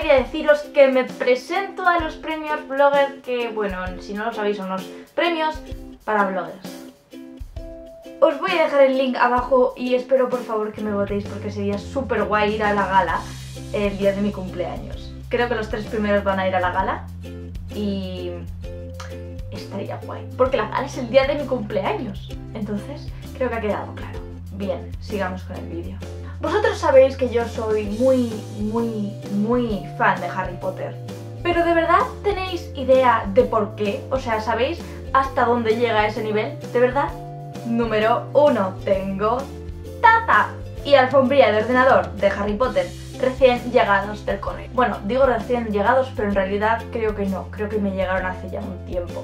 quería deciros que me presento a los premios Blogger, que bueno, si no lo sabéis son los premios para bloggers. Os voy a dejar el link abajo y espero por favor que me votéis porque sería súper guay ir a la gala el día de mi cumpleaños. Creo que los tres primeros van a ir a la gala y estaría guay, porque la gala es el día de mi cumpleaños. Entonces creo que ha quedado claro. Bien, sigamos con el vídeo. Vosotros sabéis que yo soy muy fan de Harry Potter, pero ¿de verdad tenéis idea de por qué? O sea, ¿sabéis hasta dónde llega ese nivel? ¿De verdad? Número 1, tengo taza y alfombrilla de ordenador de Harry Potter recién llegados del cole. Bueno, digo recién llegados, pero en realidad creo que no, creo que me llegaron hace ya un tiempo.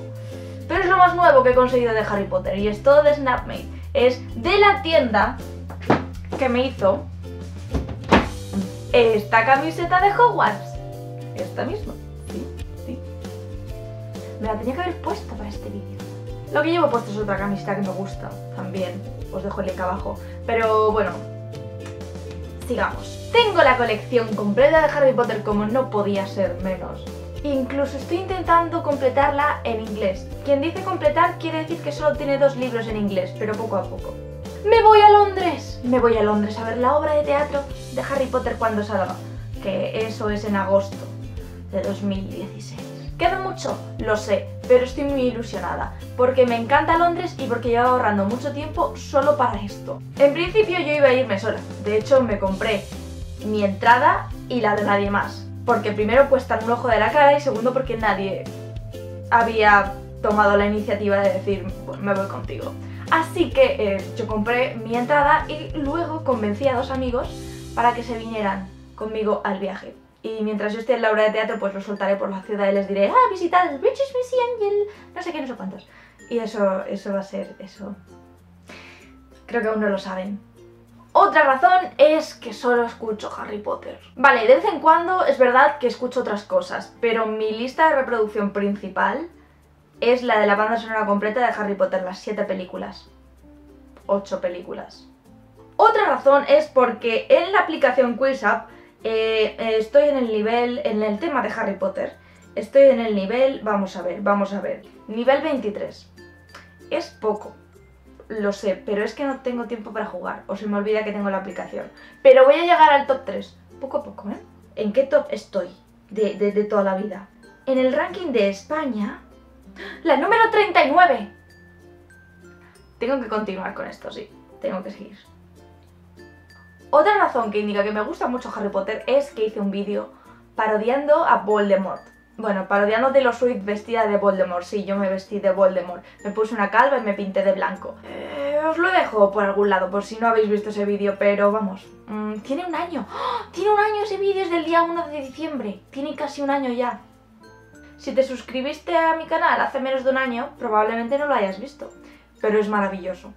Pero es lo más nuevo que he conseguido de Harry Potter y es todo de Snapmade. Es de la tienda que me hizo esta camiseta de Hogwarts. Esta misma, sí. Me la tenía que haber puesto para este vídeo. Lo que llevo puesto es otra camiseta que me gusta también, os dejo el link abajo, pero bueno, sigamos. Tengo la colección completa de Harry Potter como no podía ser menos. Incluso estoy intentando completarla en inglés. Quien dice completar quiere decir que solo tiene 2 libros en inglés, pero poco a poco. ¡Me voy a Londres! Me voy a Londres a ver la obra de teatro de Harry Potter cuando salga, que eso es en agosto de 2016. ¿Queda mucho? Lo sé, pero estoy muy ilusionada, porque me encanta Londres y porque llevo ahorrando mucho tiempo solo para esto. En principio yo iba a irme sola, de hecho me compré mi entrada y la de nadie más, porque primero pues tan un ojo de la cara y segundo porque nadie había tomado la iniciativa de decir, pues me voy contigo. Así que yo compré mi entrada y luego convencí a 2 amigos para que se vinieran conmigo al viaje. Y mientras yo esté en la obra de teatro, pues los soltaré por la ciudad y les diré, ah, visitad el British Museum y el no sé qué, no sé cuántos. Y eso va a ser, eso. Creo que aún no lo saben. Otra razón es que solo escucho Harry Potter. Vale, de vez en cuando es verdad que escucho otras cosas, pero mi lista de reproducción principal es la de la banda sonora completa de Harry Potter, las 7 películas. 8 películas. Otra razón es porque en la aplicación QuizUp estoy en el nivel, en el tema de Harry Potter, estoy en el nivel, vamos a ver, nivel 23. Es poco, lo sé, pero es que no tengo tiempo para jugar, o se me olvida que tengo la aplicación. Pero voy a llegar al top 3, poco a poco, ¿eh? ¿En qué top estoy de toda la vida? En el ranking de España, la número 39. Tengo que continuar con esto, sí, tengo que seguir. Otra razón que indica que me gusta mucho Harry Potter es que hice un vídeo parodiando a Voldemort. Bueno, parodiando de Lo Sweet vestida de Voldemort. Sí, yo me vestí de Voldemort. Me puse una calva y me pinté de blanco. Os lo dejo por algún lado por si no habéis visto ese vídeo, pero vamos. Tiene un año. ¡Oh! Tiene un año ese vídeo, es del día 1 de diciembre. Tiene casi un año ya. Si te suscribiste a mi canal hace menos de un año, probablemente no lo hayas visto. Pero es maravilloso.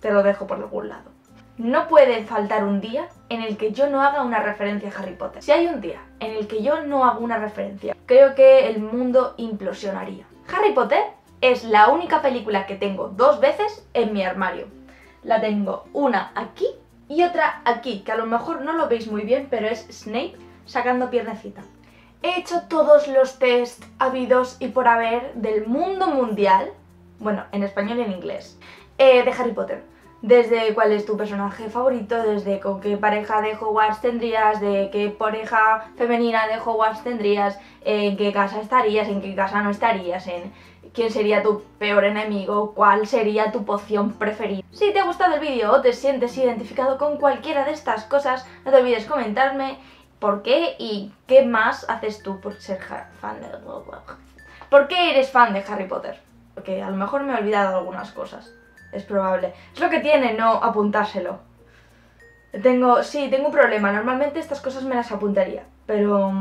Te lo dejo por algún lado. No puede faltar un día en el que yo no haga una referencia a Harry Potter. Si hay un día en el que yo no hago una referencia, creo que el mundo implosionaría. Harry Potter es la única película que tengo 2 veces en mi armario. La tengo una aquí y otra aquí, que a lo mejor no lo veis muy bien, pero es Snape sacando piernecita. He hecho todos los test habidos y por haber del mundo mundial, bueno, en español y en inglés, de Harry Potter. Desde cuál es tu personaje favorito, desde con qué pareja de Hogwarts tendrías, de qué pareja femenina de Hogwarts tendrías, en qué casa estarías, en qué casa no estarías, en quién sería tu peor enemigo, cuál sería tu poción preferida. Si te ha gustado el vídeo o te sientes identificado con cualquiera de estas cosas, no te olvides comentarme por qué y qué más haces tú por ser fan de Hogwarts. ¿Por qué eres fan de Harry Potter? Porque a lo mejor me he olvidado algunas cosas. Es probable. Es lo que tiene no apuntárselo. Tengo un problema. Normalmente estas cosas me las apuntaría. Pero...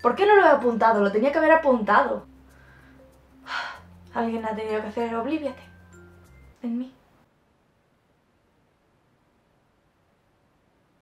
¿por qué no lo he apuntado? Lo tenía que haber apuntado. Alguien ha tenido que hacer obliviate en mí.